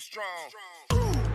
be strong. Okay,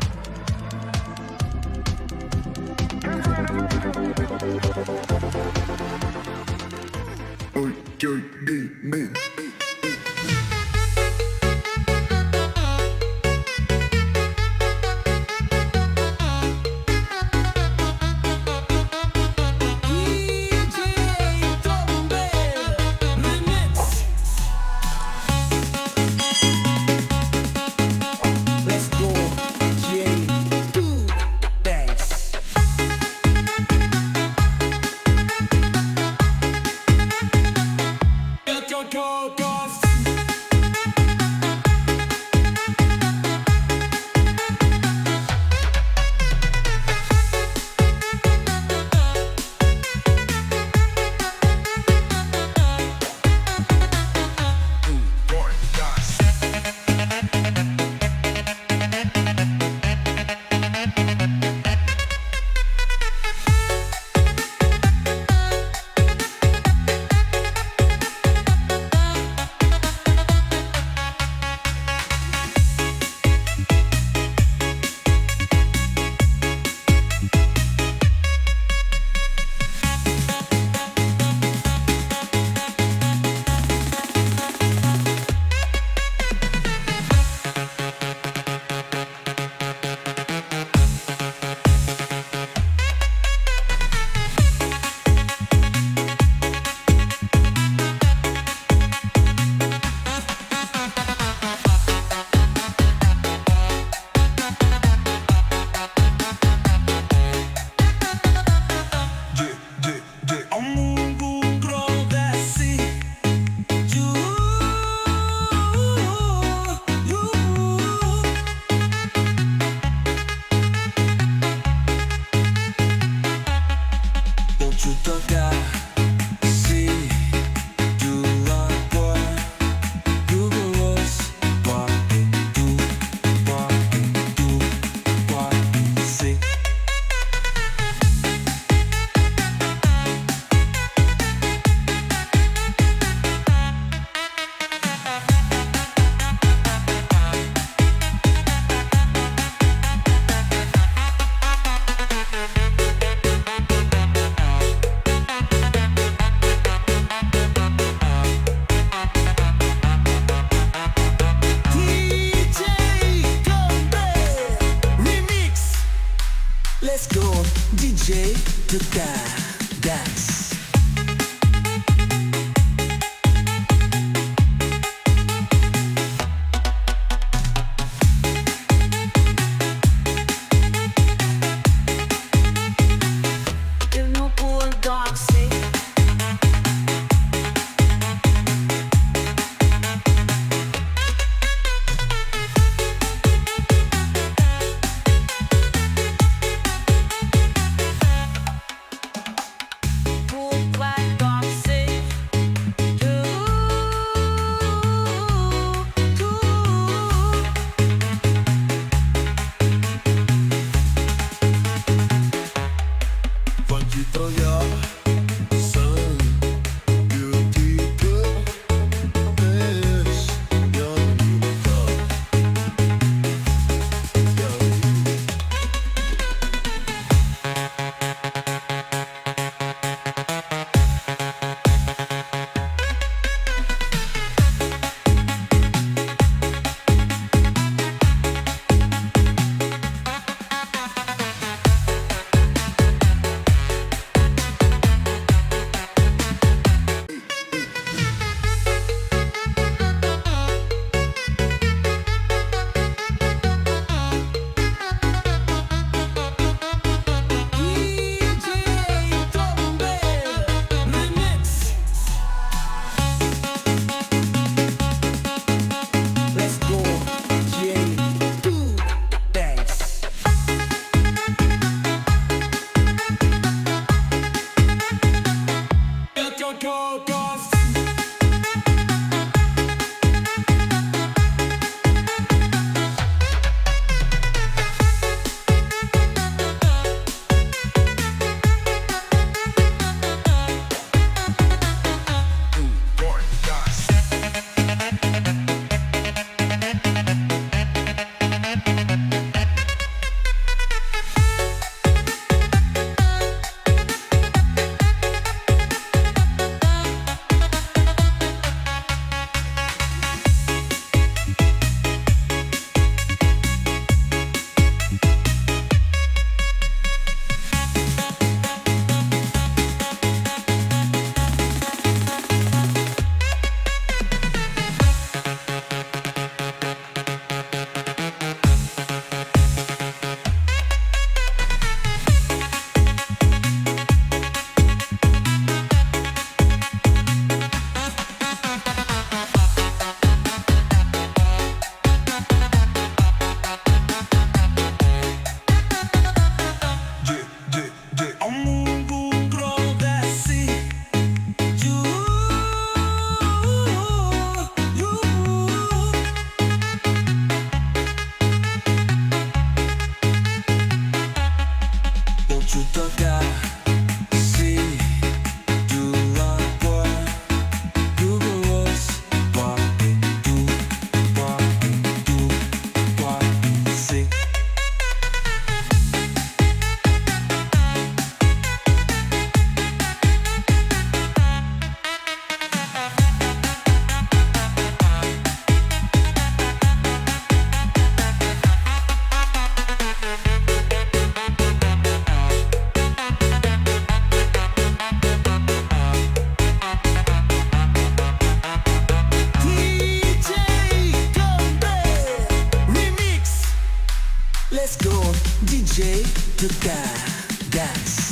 let's go, DJ, to dance. Let's go, DJ, to dance.